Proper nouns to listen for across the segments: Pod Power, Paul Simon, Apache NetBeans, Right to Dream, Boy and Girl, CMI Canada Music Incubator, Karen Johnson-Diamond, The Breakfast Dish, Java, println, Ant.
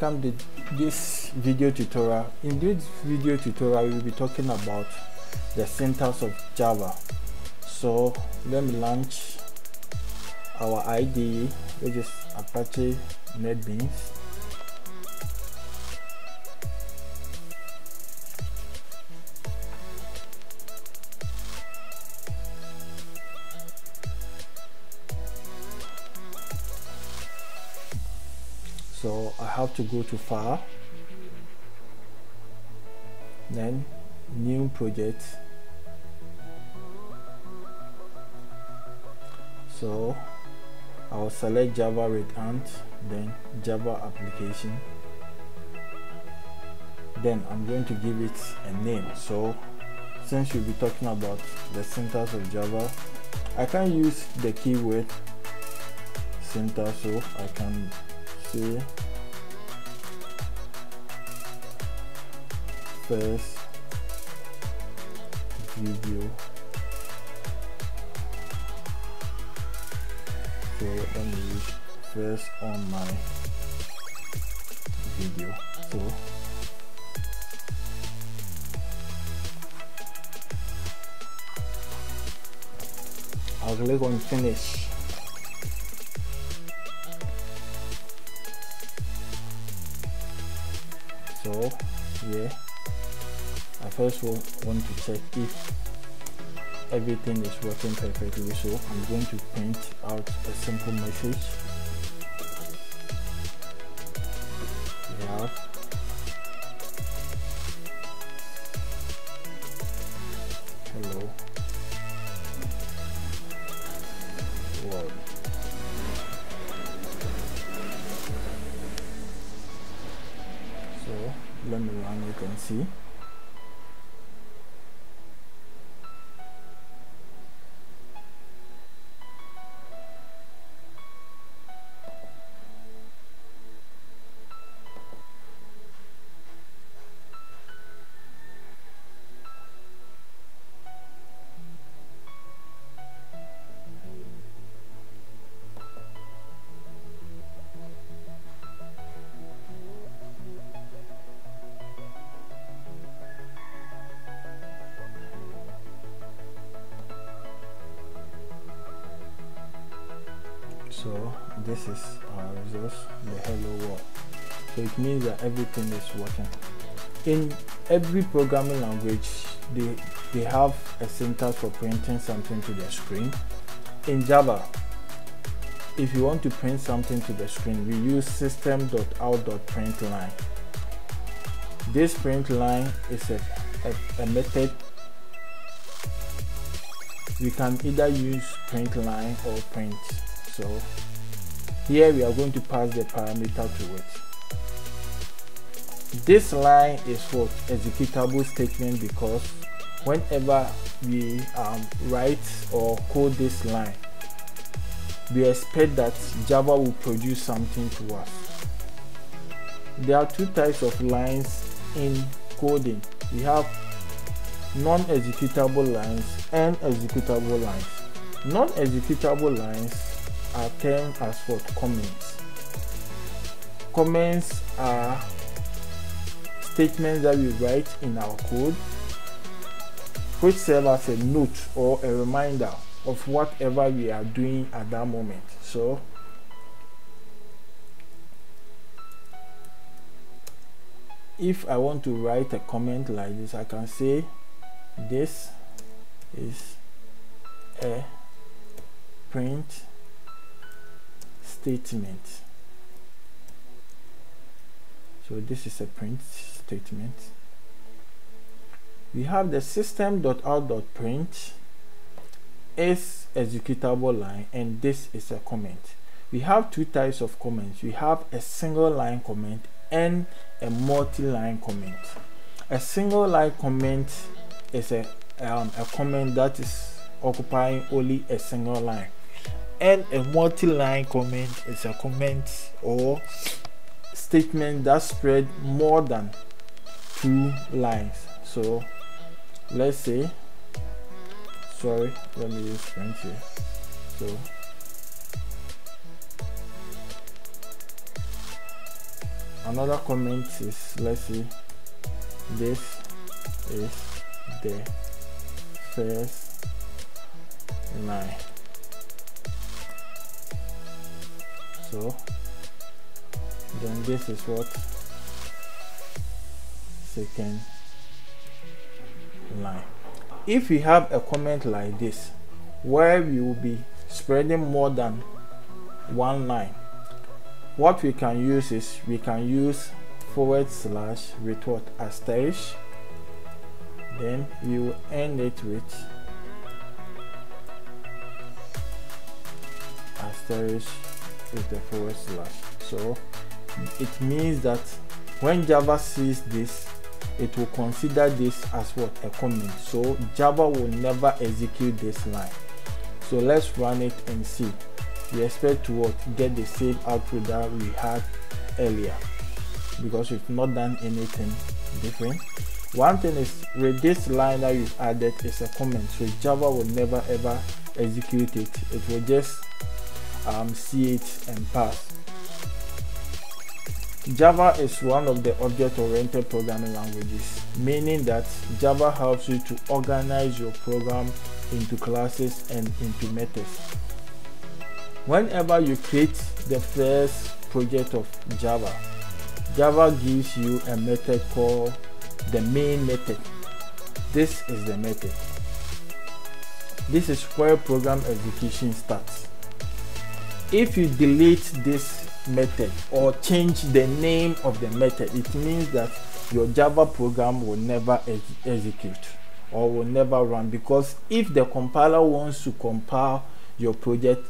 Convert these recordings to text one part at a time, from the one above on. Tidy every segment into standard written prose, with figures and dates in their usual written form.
Welcome to this video tutorial. In this video tutorial, we'll be talking about the syntax of Java. So let me launch our IDE, which is Apache NetBeans. So I have to go to File, then New Project. So I will select Java with Ant, then Java Application. Then I'm going to give it a name. So since we'll be talking about the syntax of Java, I can use the keyword syntax, so I can say first video. So let me use first on my video. So I'll click on finish. So yeah, I first want to check if everything is working perfectly, so I'm going to print out a simple message. We have hello world. So let me run it and see. So this is our resource, the hello world. So it means that everything is working. In every programming language, they have a syntax for printing something to the screen. In Java, if you want to print something to the screen, we use system.out.println. This println is a method. We can either use println or print. So here we are going to pass the parameter to it. This line is for executable statement, because whenever we write or code this line, we expect that Java will produce something to us. There are two types of lines in coding. We have non-executable lines and executable lines. Non-executable lines are termed as what? Comments. Comments are statements that we write in our code, which serve as a note or a reminder of whatever we are doing at that moment. So if I want to write a comment like this, I can say this is a print statement. So this is a print statement. We have the system.out.print is executable line, and this is a comment. We have two types of comments. We have a single line comment and a multi-line comment. A single line comment is a comment that is occupying only a single line. And a multi-line comment is a comment or statement that spread more than two lines. So let's say, sorry, let me use print here. So another comment is, let's see, this is the first line. So then this is what second line. If you have a comment like this where we will be spreading more than one line, what we can use is we can use / with what, asterisk, then we will end it with asterisk with the /. So it means that when Java sees this, it will consider this as what, a comment. So Java will never execute this line. So let's run it and see. We expect to what, get the same output that we had earlier, because we've not done anything different. One thing is, with this line that you've added is a comment, so Java will never ever execute it. It will just see it and pass. Java is one of the object-oriented programming languages, meaning that Java helps you to organize your program into classes and into methods. Whenever you create the first project of Java, Java gives you a method called the main method. This is the method. This is where program execution starts. If you delete this method or change the name of the method, it means that your Java program will never execute or will never run, because if the compiler wants to compile your project,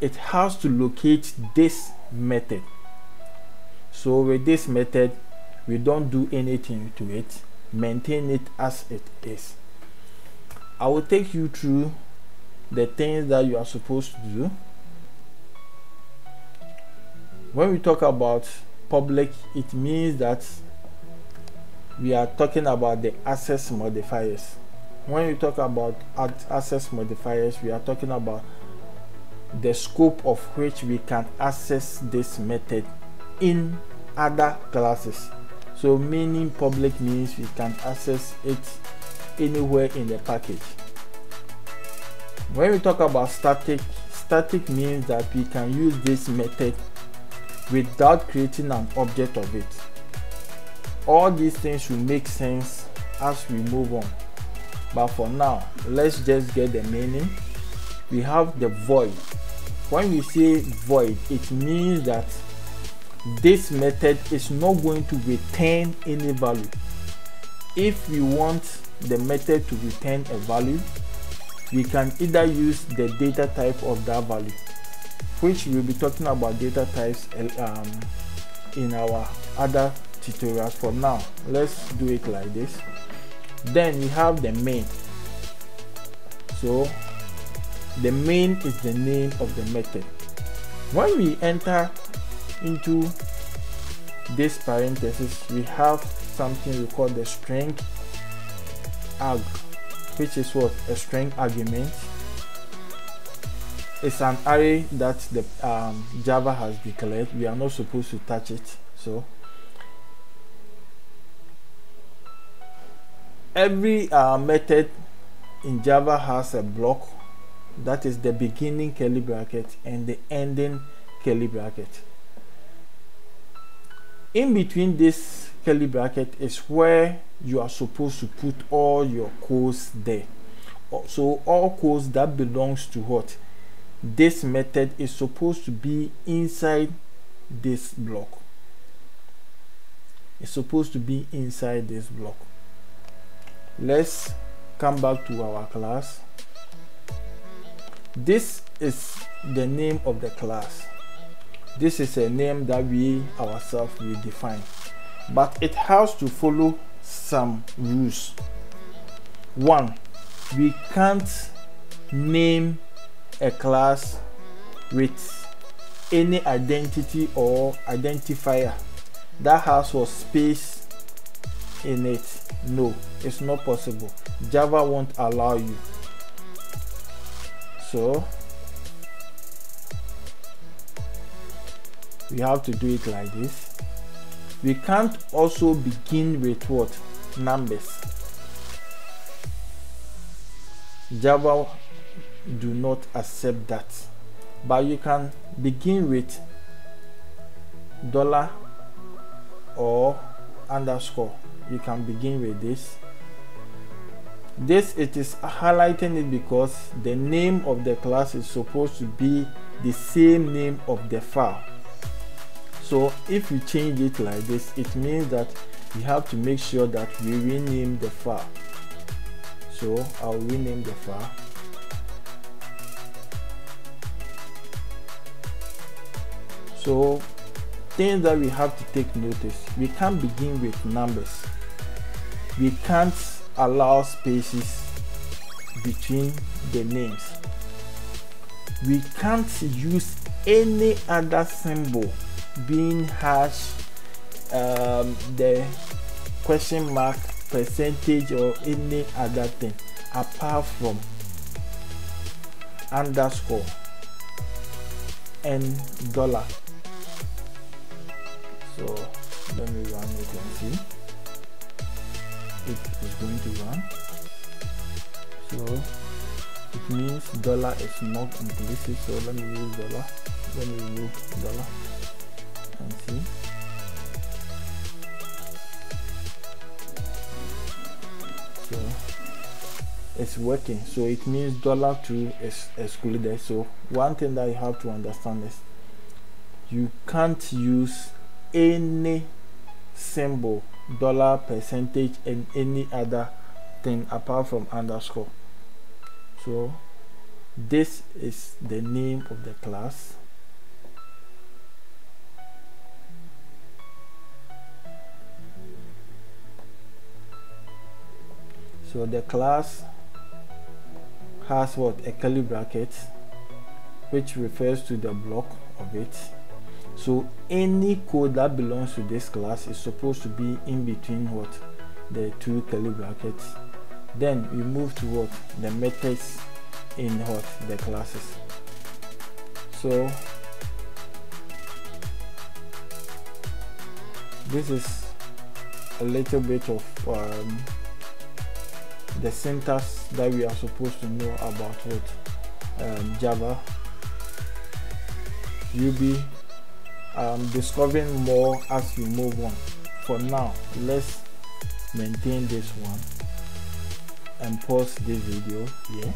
it has to locate this method. So with this method, we don't do anything to it, maintain it as it is. I will take you through the things that you are supposed to do. When we talk about public, it means that we are talking about the access modifiers. When we talk about access modifiers, we are talking about the scope of which we can access this method in other classes. So meaning public means we can access it anywhere in the package. When we talk about static, static means that we can use this method without creating an object of it. All these things will make sense as we move on, but for now let's just get the meaning. We have the void. When we say void, it means that this method is not going to return any value. If we want the method to return a value, we can either use the data type of that value, which we'll be talking about data types in our other tutorials. For now, let's do it like this. Then we have the main. So the main is the name of the method. When we enter into this parenthesis, we have something we call the string arg, which is what, a string argument. It's an array that the Java has declared. We are not supposed to touch it. So every method in Java has a block, that is the beginning curly bracket and the ending curly bracket. In between this curly bracket is where you are supposed to put all your codes there. So all codes that belongs to what, this method is supposed to be inside this block. It's supposed to be inside this block. Let's come back to our class. This is the name of the class. This is a name that we ourselves will define, but it has to follow some rules. One, we can't name a class with any identity or identifier that has a space in it. No, it's not possible. Java won't allow you. So we have to do it like this. we can't also begin with what? Numbers. Java do not accept that, but you can begin with dollar or underscore. You can begin with this. It is highlighting it because the name of the class is supposed to be the same name of the file. So if you change it like this, it means that you have to make sure that you rename the file. So I'll rename the file. So things that we have to take notice, we can't begin with numbers. We can't allow spaces between the names. We can't use any other symbol, being hash, the question mark, percentage, or any other thing apart from underscore and dollar. So let me run it and see. It is going to run. So it means dollar is not implicit. So let me use dollar. Let me remove dollar and see. So it's working. So it means $2 is excluded. So one thing that you have to understand is you can't use any symbol, dollar, percentage, and any other thing apart from underscore. So this is the name of the class. So the class has what? A curly bracket, which refers to the block of it. So any code that belongs to this class is supposed to be in between what? The two curly brackets. Then we move to what? The methods in what? The classes. So this is a little bit of the syntax that we are supposed to know about what? Java. You'll be discovering more as we move on. For now, let's maintain this one and pause this video here.